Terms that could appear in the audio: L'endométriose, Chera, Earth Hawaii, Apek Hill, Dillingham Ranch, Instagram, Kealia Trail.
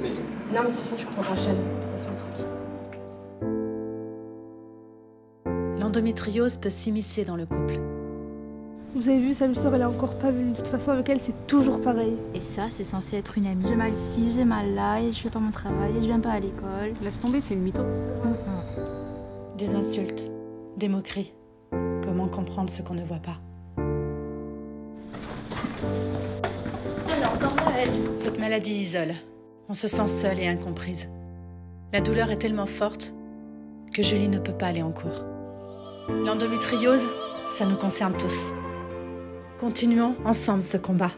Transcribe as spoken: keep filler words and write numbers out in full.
Mais... Non, mais de toute façon, je comprends jamais. Laisse-moi tranquille. L'endométriose peut s'immiscer dans le couple. Vous avez vu, sa belle-sœur, elle est encore pas venue. De toute façon, avec elle, c'est toujours pareil. Et ça, c'est censé être une amie. J'ai mal ici, j'ai mal là, et je fais pas mon travail, et je viens pas à l'école. Laisse tomber, c'est une mytho. Mm-hmm. Des insultes, des moqueries. Comment comprendre ce qu'on ne voit pas? Elle est encore là, elle. Cette maladie isole. On se sent seule et incomprise. La douleur est tellement forte que Julie ne peut pas aller en cours. L'endométriose, ça nous concerne tous. Continuons ensemble ce combat.